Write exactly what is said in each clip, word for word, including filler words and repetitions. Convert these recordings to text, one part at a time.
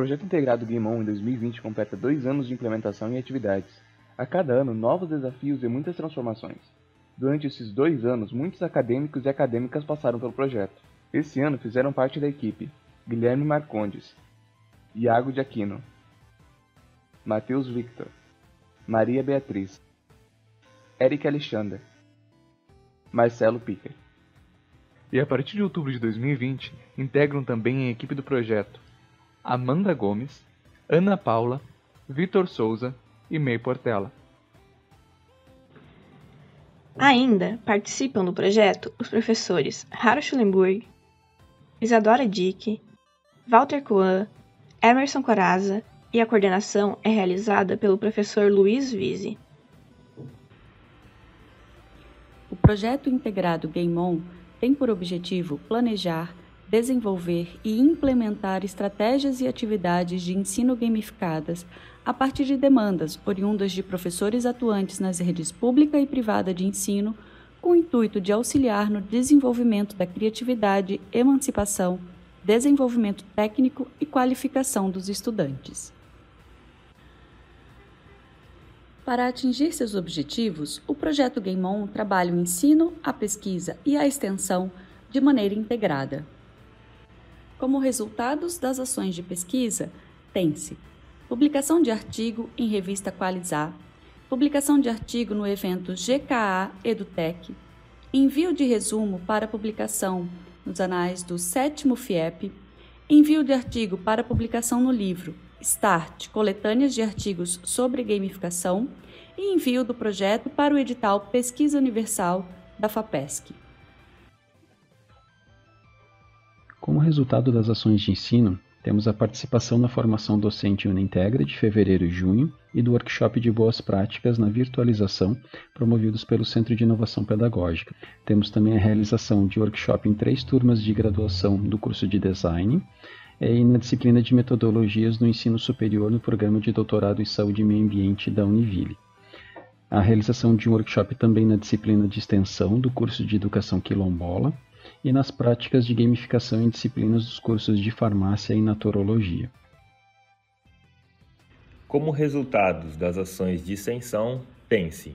projeto integrado Guimon em dois mil e vinte completa dois anos de implementação e atividades. A cada ano, novos desafios e muitas transformações. Durante esses dois anos, muitos acadêmicos e acadêmicas passaram pelo projeto. Esse ano fizeram parte da equipe Guilherme Marcondes, Iago de Aquino, Matheus Victor, Maria Beatriz, Eric Alexander, Marcelo Pickler. E a partir de outubro de dois mil e vinte, integram também a equipe do projeto Amanda Gomes, Ana Paula, Vitor Souza e May Portela. Ainda participam do projeto os professores Haro Schulenburg, Isadora Dickie, Walter Coan, Emerson Coraza, e a coordenação é realizada pelo professor Luiz Wiese. O projeto integrado Game On tem por objetivo planejar, desenvolver e implementar estratégias e atividades de ensino gamificadas a partir de demandas oriundas de professores atuantes nas redes pública e privada de ensino, com o intuito de auxiliar no desenvolvimento da criatividade, emancipação, desenvolvimento técnico e qualificação dos estudantes. Para atingir seus objetivos, o projeto Game On trabalha o ensino, a pesquisa e a extensão de maneira integrada. Como resultados das ações de pesquisa, tem-se publicação de artigo em revista Qualis A, publicação de artigo no evento G K A Edutec, envio de resumo para publicação nos anais do sétimo F I E P, envio de artigo para publicação no livro Start, coletâneas de artigos sobre gamificação e envio do projeto para o edital Pesquisa Universal da FAPESC. Como resultado das ações de ensino, temos a participação na formação docente Unintegra de fevereiro e junho e do workshop de boas práticas na virtualização promovidos pelo Centro de Inovação Pedagógica. Temos também a realização de workshop em três turmas de graduação do curso de Design e na disciplina de metodologias do ensino superior no programa de doutorado em saúde e meio ambiente da Univille. A realização de um workshop também na disciplina de extensão do curso de educação quilombola e nas práticas de gamificação em disciplinas dos cursos de farmácia e naturologia. Como resultados das ações de extensão, tem-se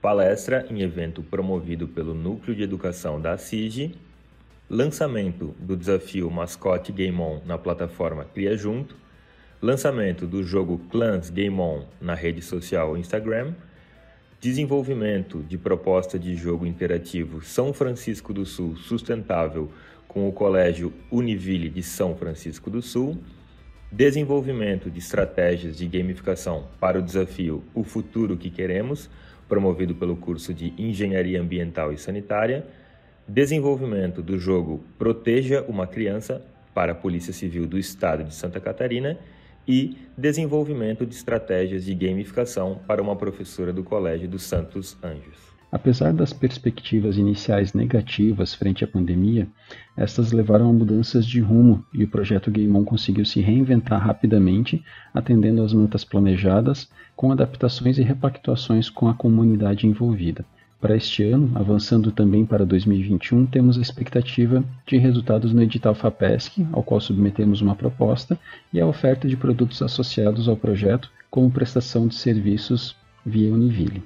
palestra em evento promovido pelo Núcleo de Educação da C I G, lançamento do desafio Mascote Game On na plataforma CriaJunto, lançamento do jogo Clans Game On na rede social Instagram, desenvolvimento de proposta de jogo interativo São Francisco do Sul sustentável com o Colégio Univille de São Francisco do Sul, desenvolvimento de estratégias de gamificação para o desafio O Futuro Que Queremos, promovido pelo curso de Engenharia Ambiental e Sanitária, desenvolvimento do jogo Proteja uma Criança para a Polícia Civil do Estado de Santa Catarina, e desenvolvimento de estratégias de gamificação para uma professora do Colégio dos Santos Anjos. Apesar das perspectivas iniciais negativas frente à pandemia, estas levaram a mudanças de rumo e o projeto Game On conseguiu se reinventar rapidamente, atendendo às metas planejadas, com adaptações e repactuações com a comunidade envolvida. Para este ano, avançando também para dois mil e vinte e um, temos a expectativa de resultados no edital FAPESC, ao qual submetemos uma proposta, e a oferta de produtos associados ao projeto, como prestação de serviços via Univille.